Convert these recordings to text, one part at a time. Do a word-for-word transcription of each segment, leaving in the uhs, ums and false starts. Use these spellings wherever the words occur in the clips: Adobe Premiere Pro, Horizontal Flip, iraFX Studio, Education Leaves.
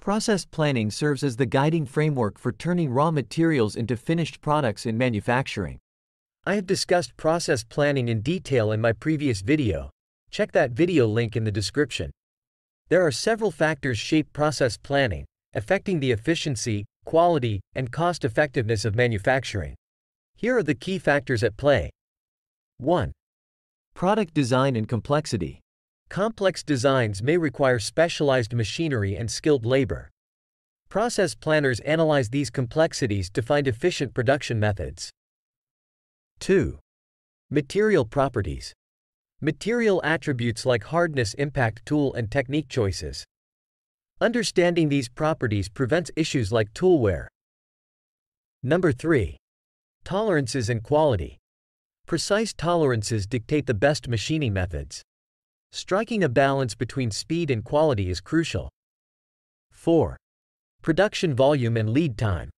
Process planning serves as the guiding framework for turning raw materials into finished products in manufacturing. I have discussed process planning in detail in my previous video. Check that video link in the description. There are several factors shape process planning, affecting the efficiency, quality, and cost-effectiveness of manufacturing. Here are the key factors at play. one. Product design and complexity. Complex designs may require specialized machinery and skilled labor. Process planners analyze these complexities to find efficient production methods. two. Material properties. Material attributes like hardness impact tool and technique choices. Understanding these properties prevents issues like tool wear. Number three. Tolerances and quality. Precise tolerances dictate the best machining methods. Striking a balance between speed and quality is crucial. four. Production volume and lead time.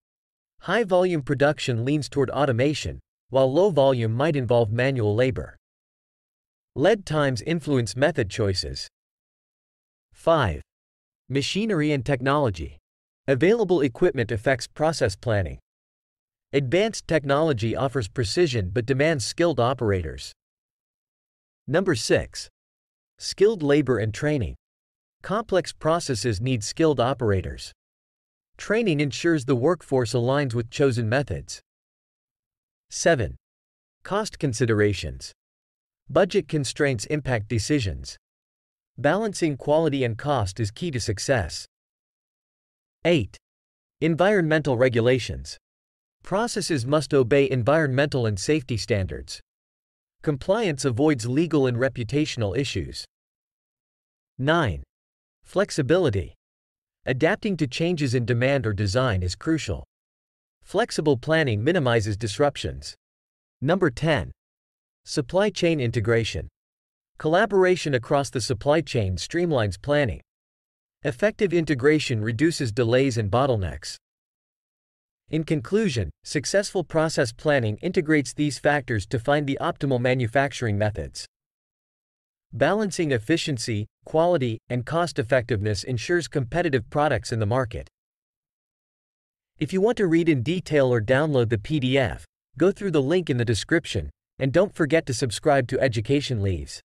High volume production leans toward automation, while low volume might involve manual labor. Lead times influence method choices. five. Machinery and technology. Available equipment affects process planning. Advanced technology offers precision but demands skilled operators. Number six. Skilled labor and training. Complex processes need skilled operators. Training ensures the workforce aligns with chosen methods. seven. Cost considerations. Budget constraints impact decisions. Balancing quality and cost is key to success. eight. Environmental regulations. Processes must obey environmental and safety standards. Compliance avoids legal and reputational issues. nine. Flexibility. Adapting to changes in demand or design is crucial. Flexible planning minimizes disruptions. Number ten. Supply chain integration. Collaboration across the supply chain streamlines planning. Effective integration reduces delays and bottlenecks. In conclusion, successful process planning integrates these factors to find the optimal manufacturing methods. Balancing efficiency, quality, and cost-effectiveness ensures competitive products in the market. If you want to read in detail or download the P D F, go through the link in the description. And don't forget to subscribe to Education Leaves.